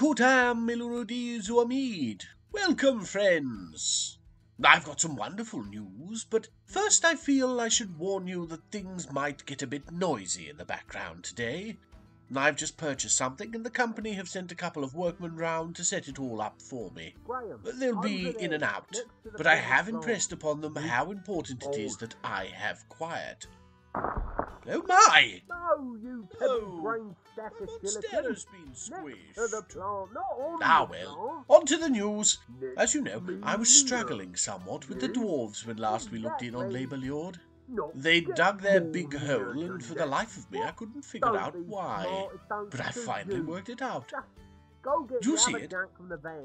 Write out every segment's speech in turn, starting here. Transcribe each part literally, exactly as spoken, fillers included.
Kotam Milurudi Zuamid. Welcome, friends. I've got some wonderful news, but first I feel I should warn you that things might get a bit noisy in the background today. I've just purchased something, and the company have sent a couple of workmen round to set it all up for me. Graham, They'll be in and out, but I have impressed upon them how important it is that I have quiet. Oh my! No, you pebble-brained statistic! Has been squished. Ah well, on to the news. As you know, I was struggling somewhat with the dwarves when last we looked in on Laborlured. They dug their big hole, and for the life of me I couldn't figure out why. But I finally worked it out. Do you see it?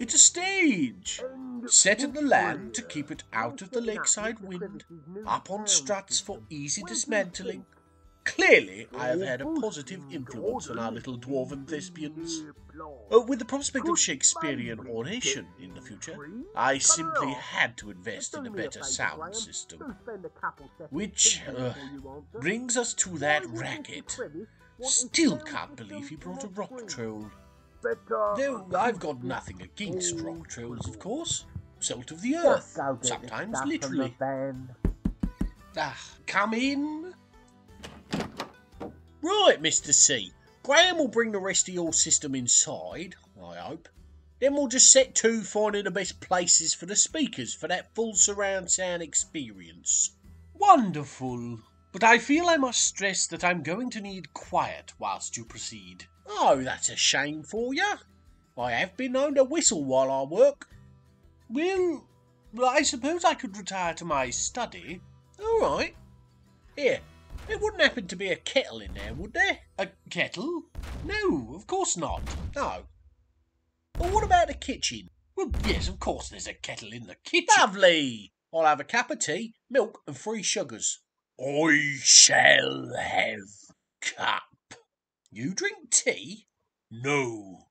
It's a stage! Set in the land to keep it out of the lakeside wind, up on struts for easy dismantling. Clearly, I have had a positive influence on our little dwarven thespians. Oh, with the prospect of Shakespearean oration in the future, I simply had to invest in a better sound system. Which uh, brings us to that racket. Still can't believe he brought a rock troll. Though I've got nothing against rock trolls, of course. Salt of the earth, sometimes literally. Ah, come in. Right, Mister C. Graham will bring the rest of your system inside, I hope. Then we'll just set to finding the best places for the speakers for that full surround sound experience. Wonderful. But I feel I must stress that I'm going to need quiet whilst you proceed. Oh, that's a shame for you. I have been known to whistle while I work. Well, I suppose I could retire to my study. All right. Here, there wouldn't happen to be a kettle in there, would there? A kettle? No, of course not. No. But what about the kitchen? Well, yes, of course there's a kettle in the kitchen. Lovely. I'll have a cup of tea, milk and free sugars. I shall have cup. You drink tea? No.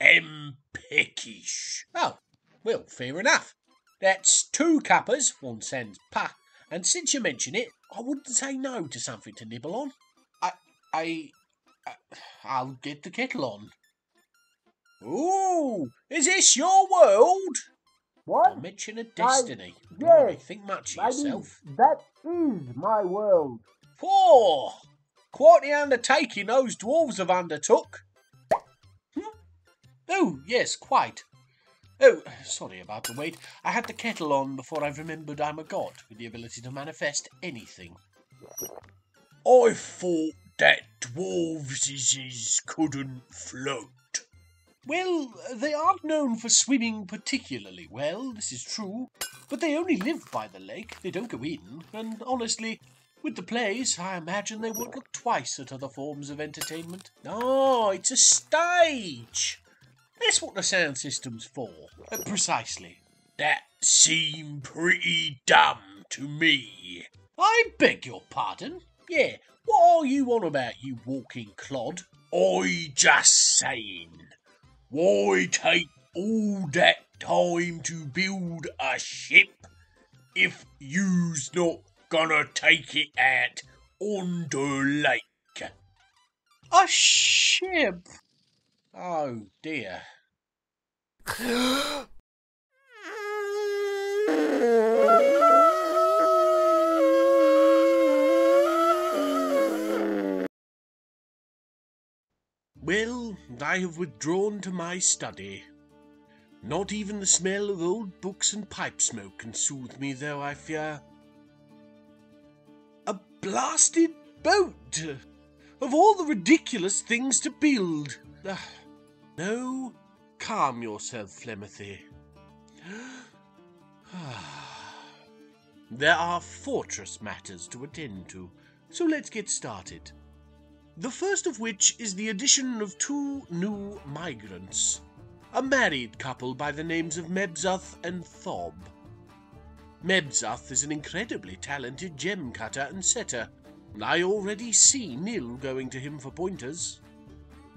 Am peckish. Oh, well, fair enough. That's two cuppers, one sans pa, and since you mention it, I wouldn't say no to something to nibble on. I, I, I I'll get the kettle on. Ooh, is this your world? What? Dimension of destiny. I, yes, really think much of yourself. That is my world. Four. Quite the undertaking those dwarves have undertook. Hmm? Oh, yes, quite. Oh, sorry about the wait. I had the kettle on before I remembered I'm a god with the ability to manifest anything. I thought that dwarveses couldn't float. Well, they aren't known for swimming particularly well, this is true. But they only live by the lake, they don't go in, and honestly... with the plays, I imagine they won't look twice at other forms of entertainment. Oh, it's a stage! That's what the sound system's for. Uh, precisely. That seemed pretty dumb to me. I beg your pardon? Yeah, what are you on about, you walking clod? I just saying. Why take all that time to build a ship if you's not gonna take it out on the lake. A ship? Oh dear. Well, I have withdrawn to my study. Not even the smell of old books and pipe smoke can soothe me, though, I fear. Blasted boat! Of all the ridiculous things to build! Uh, no, calm yourself, Flemothy. There are fortress matters to attend to, so let's get started. The first of which is the addition of two new migrants, a married couple by the names of Mebzoth and Thob. Mebzoth is an incredibly talented gem cutter and setter. I already see Nil going to him for pointers.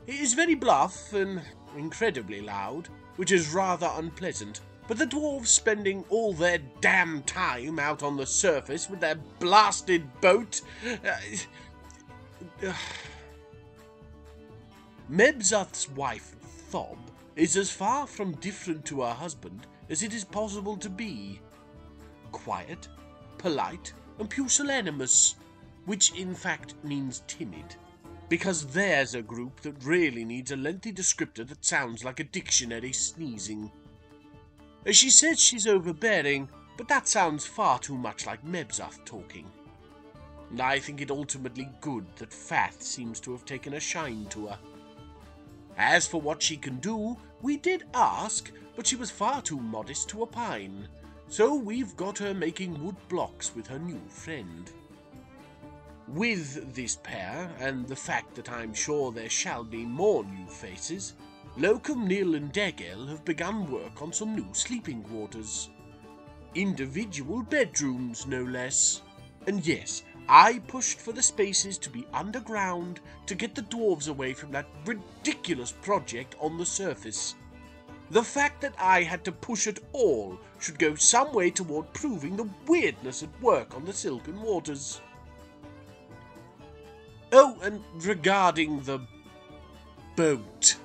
He is very bluff and incredibly loud, which is rather unpleasant, but the dwarves spending all their damn time out on the surface with their blasted boat... Mebzoth's wife, Thob, is as far from different to her husband as it is possible to be. Quiet, polite, and pusillanimous, which in fact means timid, because there's a group that really needs a lengthy descriptor that sounds like a dictionary sneezing. She says she's overbearing, but that sounds far too much like Mebzoth talking. I think it ultimately good that Fath seems to have taken a shine to her. As for what she can do, we did ask, but she was far too modest to opine, so we've got her making wood blocks with her new friend. With this pair, and the fact that I'm sure there shall be more new faces, Locum, Nil and Degel have begun work on some new sleeping quarters. Individual bedrooms, no less. And yes, I pushed for the spaces to be underground to get the dwarves away from that ridiculous project on the surface. The fact that I had to push at all should go some way toward proving the weirdness at work on the Silken Waters. Oh, and regarding the boat,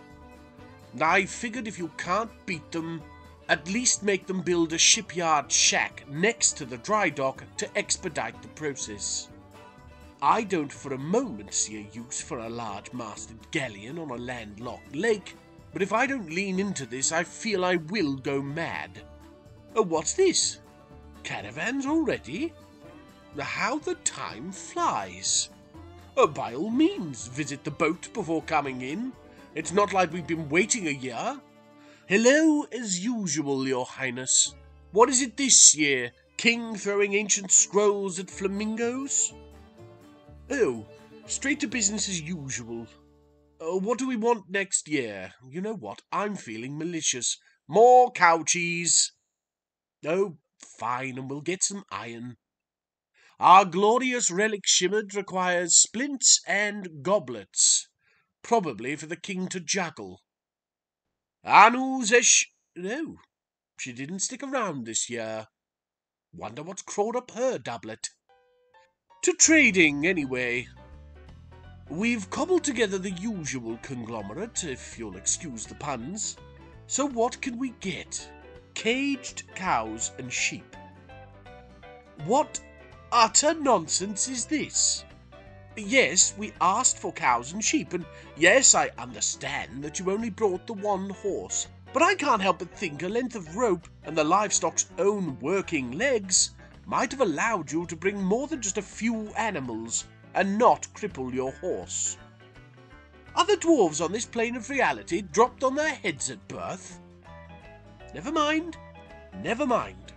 I figured if you can't beat them, at least make them build a shipyard shack next to the dry dock to expedite the process. I don't for a moment see a use for a large masted galleon on a landlocked lake, but if I don't lean into this, I feel I will go mad. Oh, what's this? Caravans already? How the time flies. Oh, by all means, visit the boat before coming in. It's not like we've been waiting a year. Hello, as usual, your highness. What is it this year? King throwing ancient scrolls at flamingos? Oh, straight to business as usual. Uh, what do we want next year? You know what, I'm feeling malicious. More cow cheese. Oh, fine, and we'll get some iron. Our glorious relic Shimurd requires splints and goblets. Probably for the king to juggle. Anoush Eshon. No, she didn't stick around this year. Wonder what's crawled up her doublet. To trading, anyway. We've cobbled together the usual conglomerate, if you'll excuse the puns. So what can we get? Caged cows and sheep. What utter nonsense is this? Yes, we asked for cows and sheep, and yes, I understand that you only brought the one horse, but I can't help but think a length of rope and the livestock's own working legs might have allowed you to bring more than just a few animals and not cripple your horse. Are the dwarves on this plane of reality dropped on their heads at birth? Never mind, never mind.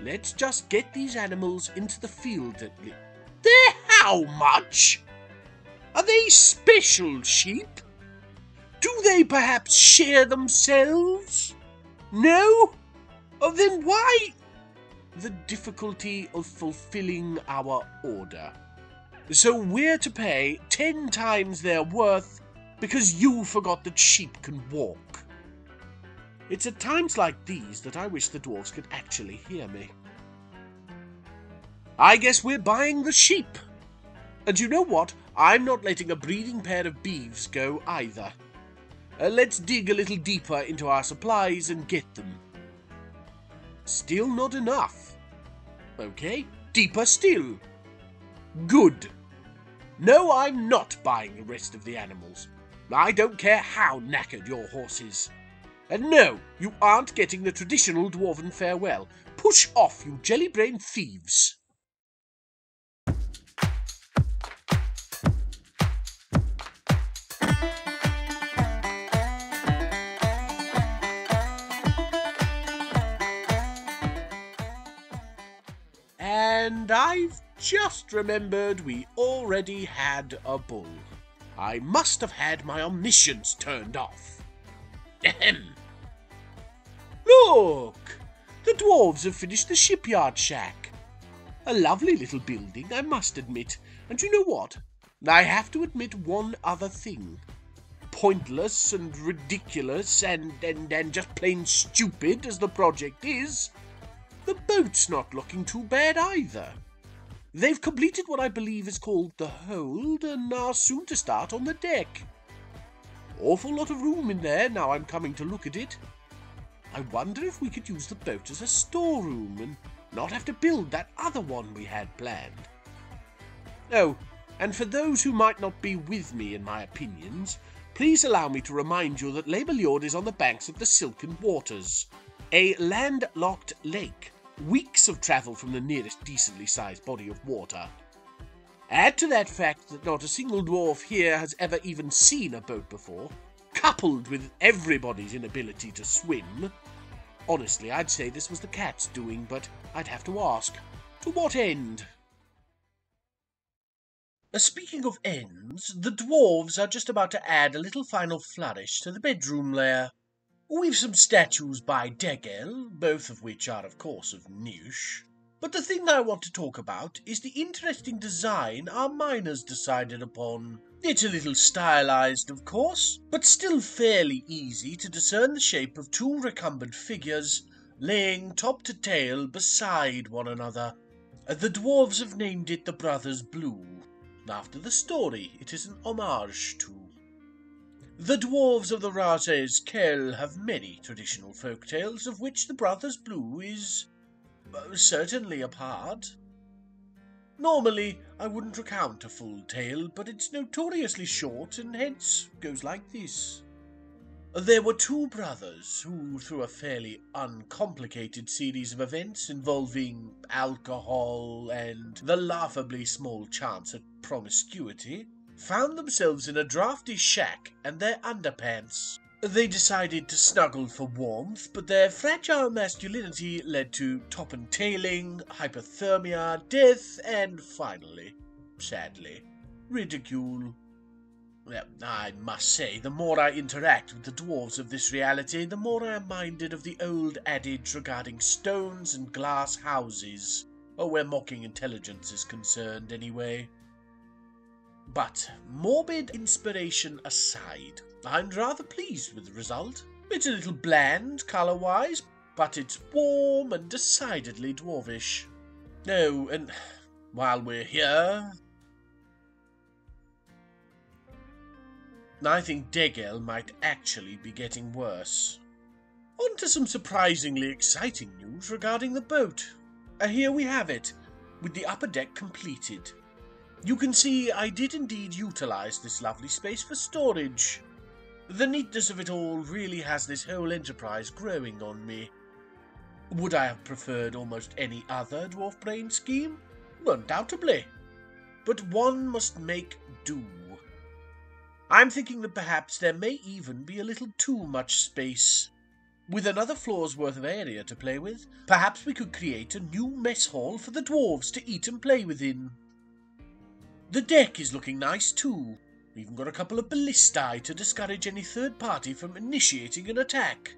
Let's just get these animals into the field at least. There! How much? Are they special sheep? Do they perhaps shear themselves? No? Oh, then why? The difficulty of fulfilling our order. So we're to pay ten times their worth because you forgot that sheep can walk. It's at times like these that I wish the dwarves could actually hear me. I guess we're buying the sheep. And you know what? I'm not letting a breeding pair of beeves go either. Uh, let's dig a little deeper into our supplies and get them. Still not enough. Okay, deeper still. Good. No, I'm not buying the rest of the animals. I don't care how knackered your horse is. And no, you aren't getting the traditional dwarven farewell. Push off, you jelly-brained thieves. And I've just remembered we already had a bull. I must have had my omniscience turned off. Ahem. Look! The dwarves have finished the shipyard shack. A lovely little building, I must admit. And you know what? I have to admit one other thing. Pointless and ridiculous and, and, and just plain stupid as the project is, the boat's not looking too bad either. They've completed what I believe is called the hold and are soon to start on the deck. Awful lot of room in there, now I'm coming to look at it. I wonder if we could use the boat as a storeroom and not have to build that other one we had planned. Oh, and for those who might not be with me in my opinions, please allow me to remind you that Laborlured is on the banks of the Silken Waters, a landlocked lake, weeks of travel from the nearest decently sized body of water. Add to that fact that not a single dwarf here has ever even seen a boat before, coupled with everybody's inability to swim. Honestly, I'd say this was the cat's doing, but I'd have to ask, to what end? Speaking of ends, the dwarves are just about to add a little final flourish to the bedroom layer. We've some statues by Degel, both of which are of course of Nish. But the thing that I want to talk about is the interesting design our miners decided upon. It's a little stylized, of course, but still fairly easy to discern the shape of two recumbent figures laying top to tail beside one another. The dwarves have named it the Brothers Blue, after the story it is an homage to. The dwarves of the Razès K'el have many traditional folktales, of which the Brothers Blue is... Uh, certainly a part. Normally, I wouldn't recount a full tale, but it's notoriously short and hence goes like this. There were two brothers who, through a fairly uncomplicated series of events involving alcohol and the laughably small chance at promiscuity, found themselves in a drafty shack and their underpants. They decided to snuggle for warmth, but their fragile masculinity led to top-and-tailing, hypothermia, death, and finally, sadly, ridicule. I must say, the more I interact with the dwarves of this reality, the more I am minded of the old adage regarding stones and glass houses, or where mocking intelligence is concerned anyway. But morbid inspiration aside, I'm rather pleased with the result. It's a little bland colour-wise, but it's warm and decidedly dwarvish. Oh, and while we're here... I think Degel might actually be getting worse. On to some surprisingly exciting news regarding the boat. Uh, here we have it, with the upper deck completed. You can see I did indeed utilise this lovely space for storage. The neatness of it all really has this whole enterprise growing on me. Would I have preferred almost any other dwarf brain scheme? Undoubtedly. But one must make do. I'm thinking that perhaps there may even be a little too much space. With another floor's worth of area to play with, perhaps we could create a new mess hall for the dwarves to eat and play within. The deck is looking nice too. We've even got a couple of ballistae to discourage any third party from initiating an attack.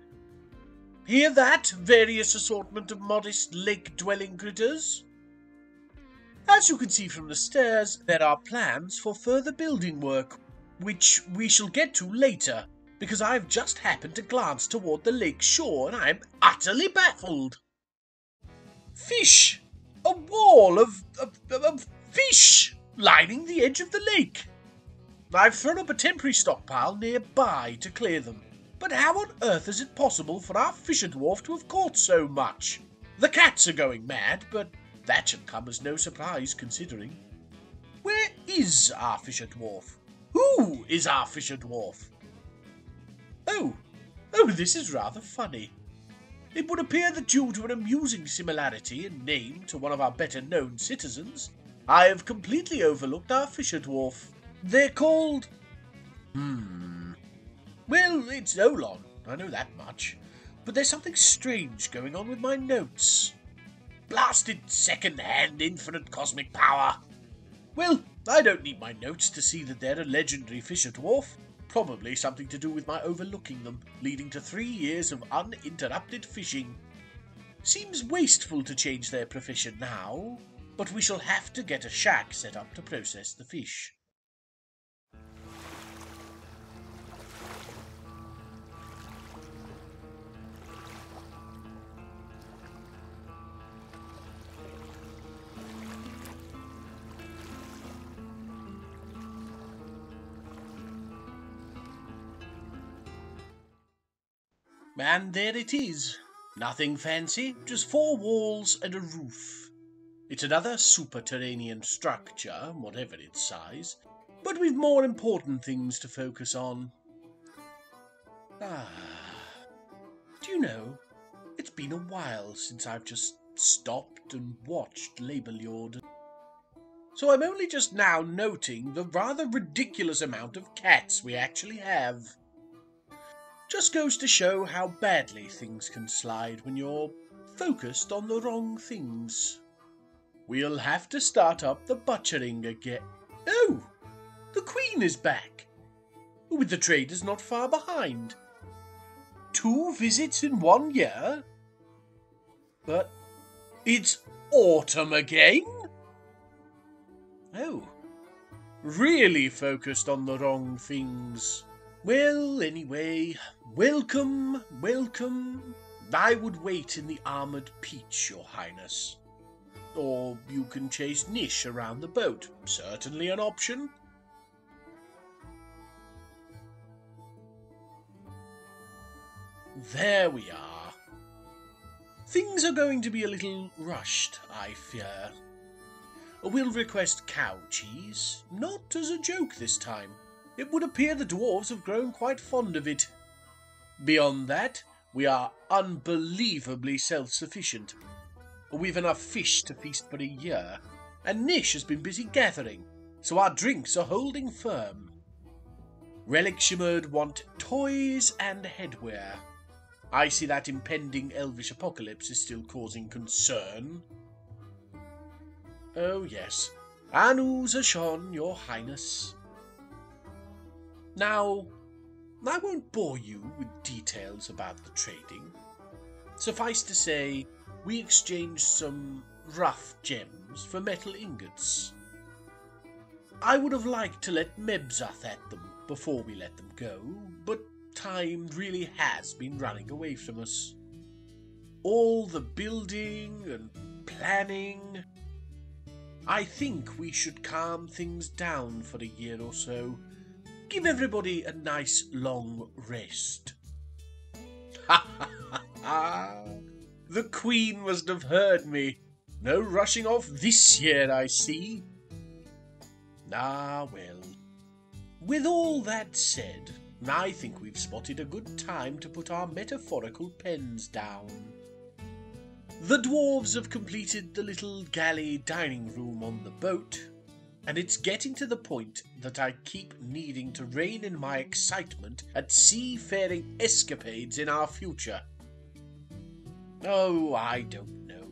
Hear that, various assortment of modest lake-dwelling critters? As you can see from the stairs, there are plans for further building work, which we shall get to later, because I've just happened to glance toward the lake shore and I'm utterly baffled. Fish! A wall of, of, of fish lining the edge of the lake! I've thrown up a temporary stockpile nearby to clear them, but how on earth is it possible for our fisher dwarf to have caught so much? The cats are going mad, but that should come as no surprise considering. Where is our fisher dwarf? Who is our fisher dwarf? Oh, oh, this is rather funny. It would appear that due to an amusing similarity in name to one of our better known citizens, I have completely overlooked our fisher dwarf. They're called... Hmm... Well, it's Olon, I know that much. But there's something strange going on with my notes. Blasted second-hand infinite cosmic power! Well, I don't need my notes to see that they're a legendary fisher dwarf. Probably something to do with my overlooking them, leading to three years of uninterrupted fishing. Seems wasteful to change their profession now, but we shall have to get a shack set up to process the fish. And there it is. Nothing fancy, just four walls and a roof. It's another superterranean structure, whatever its size, but we've more important things to focus on. Ah. Do you know, it's been a while since I've just stopped and watched Laborlured. So I'm only just now noting the rather ridiculous amount of cats we actually have. Just goes to show how badly things can slide when you're focused on the wrong things. We'll have to start up the butchering again. Oh! The Queen is back! With the traders not far behind. Two visits in one year? But it's autumn again? Oh. Really focused on the wrong things. Well, anyway, welcome, welcome. I would wait in the armoured peach, Your Highness. Or you can chase Nish around the boat. Certainly an option. There we are. Things are going to be a little rushed, I fear. We'll request cow cheese, not as a joke this time. It would appear the dwarves have grown quite fond of it. Beyond that, we are unbelievably self-sufficient. We've enough fish to feast for a year, and Nish has been busy gathering, so our drinks are holding firm. Relic Shimurd want toys and headwear. I see that impending elvish apocalypse is still causing concern. Oh yes, Anuzashon, Your Highness. Now, I won't bore you with details about the trading. Suffice to say, we exchanged some rough gems for metal ingots. I would have liked to let Mebzoth at them before we let them go, but time really has been running away from us. All the building and planning. I think we should calm things down for a year or so. Give everybody a nice long rest. Ha ha ha ha! The Queen must have heard me. No rushing off this year, I see. Ah, well. With all that said, I think we've spotted a good time to put our metaphorical pens down. The dwarves have completed the little galley dining room on the boat. And it's getting to the point that I keep needing to rein in my excitement at seafaring escapades in our future. Oh, I don't know.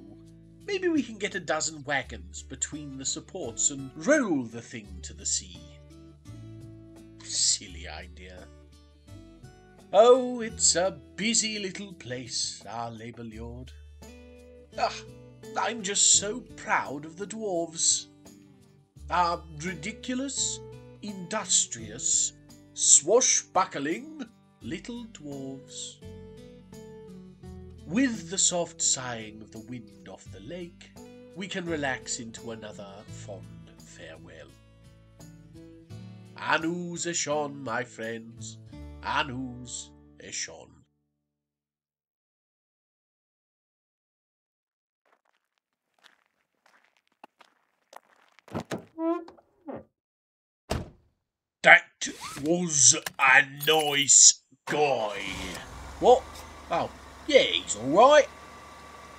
Maybe we can get a dozen wagons between the supports and roll the thing to the sea. Silly idea. Oh, it's a busy little place, our Laborlured. Ah, I'm just so proud of the dwarves. Are ridiculous, industrious, swashbuckling little dwarves. With the soft sighing of the wind off the lake, we can relax into another fond farewell. Anoush Eshon, my friends, Anoush Eshon. That was a nice guy. What? Oh, yeah, he's alright.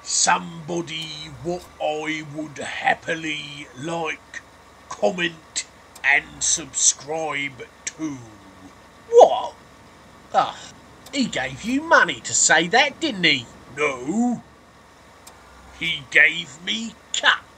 Somebody what I would happily like, comment and subscribe to. What? Ah, he gave you money to say that, didn't he? No. He gave me cut.